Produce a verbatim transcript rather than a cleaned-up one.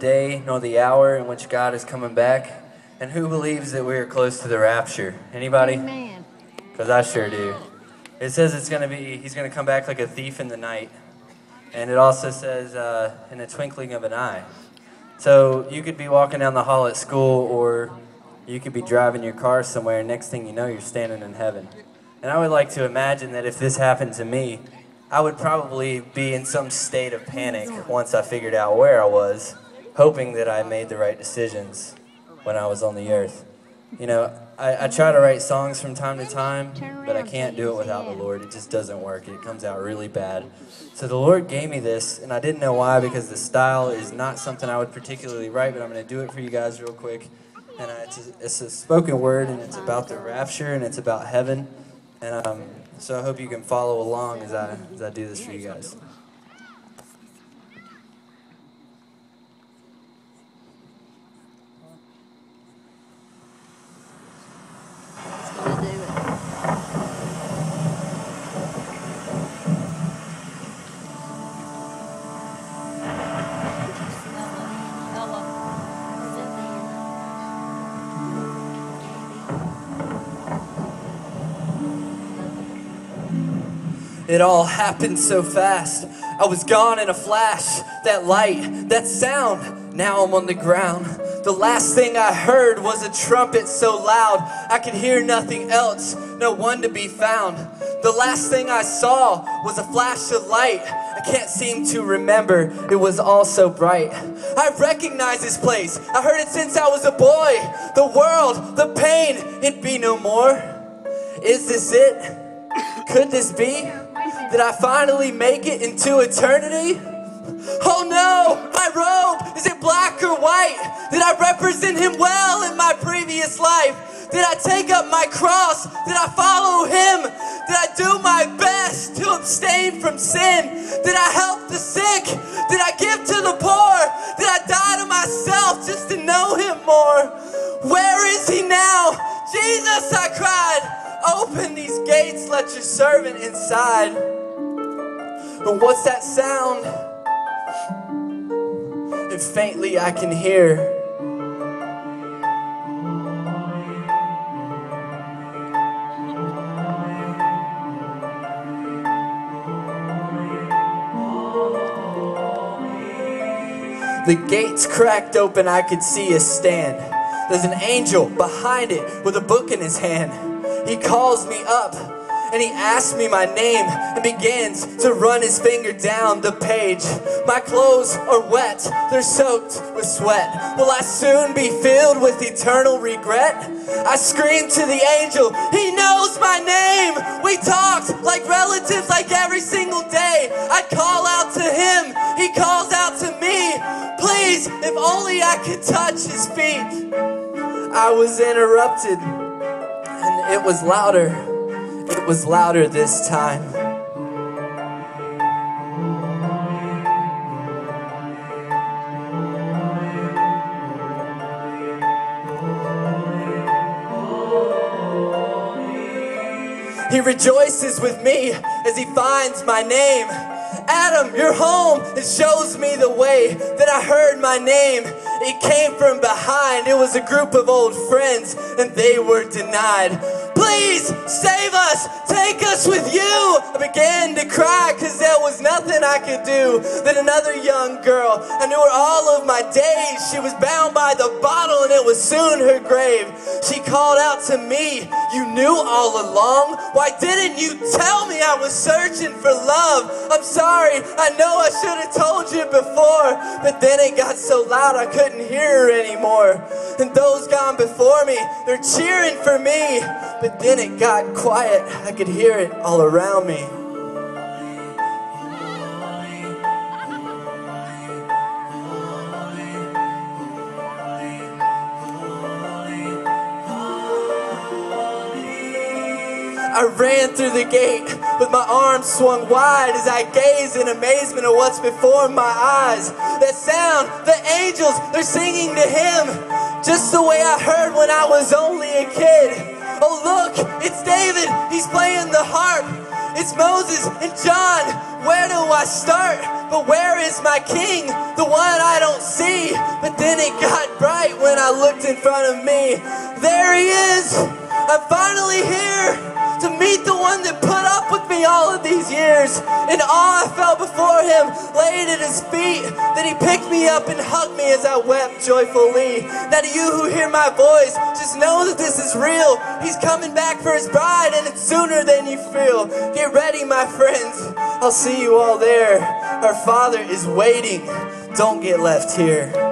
day nor the hour in which God is coming back. And who believes that we are close to the rapture? Anybody? Amen. Because I sure do. It says it's going to be, he's going to come back like a thief in the night. And it also says uh, in the twinkling of an eye. So you could be walking down the hall at school, or you could be driving your car somewhere, and next thing you know, you're standing in heaven. And I would like to imagine that if this happened to me, I would probably be in some state of panic once I figured out where I was, hoping that I made the right decisions when I was on the earth. You know, I, I try to write songs from time to time, but I can't do it without the Lord. It just doesn't work. It comes out really bad. So the Lord gave me this, and I didn't know why, because the style is not something I would particularly write, but I'm going to do it for you guys real quick. And I, it's, a, it's a spoken word, and it's about the rapture, and it's about heaven. And um, so I hope you can follow along as I, as I do this for you guys. It all happened so fast. I was gone in a flash. That light, that sound, now I'm on the ground. The last thing I heard was a trumpet so loud I could hear nothing else, no one to be found. The last thing I saw was a flash of light. I can't seem to remember, it was all so bright. I recognize this place, I heard it since I was a boy. The world, the pain, it'd be no more. Is this it? Could this be? Did I finally make it into eternity? Oh no, my robe, is it black or white? Did I represent him well in my previous life? Did I take up my cross? Did I follow him? Did I do my best to abstain from sin? Did I help the sick? Did I give to the poor? Did I die to myself just to know him more? Where is he now? Jesus, I cried. Open these gates, let your servant inside. But what's that sound? And faintly I can hear. The gates cracked open, I could see a stand. There's an angel behind it with a book in his hand. He calls me up and he asks me my name and begins to run his finger down the page. My clothes are wet, they're soaked with sweat. Will I soon be filled with eternal regret? I scream to the angel, he knows my name. We talked like relatives, like every single day. I call out to him, he calls out to me. Please, if only I could touch his feet. I was interrupted. It was louder, it was louder this time. He rejoices with me as he finds my name. Adam, you're home. It shows me the way that I heard my name. It came from behind. It was a group of old friends, and they were denied. Please save us, take us with you. I began to cry because there was nothing I could do. Then another young girl, I knew her all of my days. She was bound by the bottle and it was soon her grave. She called out to me, you knew all along? Why didn't you tell me I was searching for love? I'm sorry, I know I should have told you before. But then it got so loud I couldn't hear her anymore. And those gone before me, they're cheering for me. But then it got quiet. I could hear it all around me. I ran through the gate with my arms swung wide as I gazed in amazement at what's before my eyes. That sound, the angels, they're singing to him. Just the way I heard when I was only a kid. Oh look, it's David, he's playing the harp. It's Moses and John, where do I start? But where is my king, the one I don't see? in front of me. There he is. I'm finally here to meet the one that put up with me all of these years. In awe, I fell before him, laid at his feet. Then he picked me up and hugged me as I wept joyfully. Now to you who hear my voice, just know that this is real. He's coming back for his bride, and it's sooner than you feel. Get ready, my friends. I'll see you all there. Our Father is waiting. Don't get left here.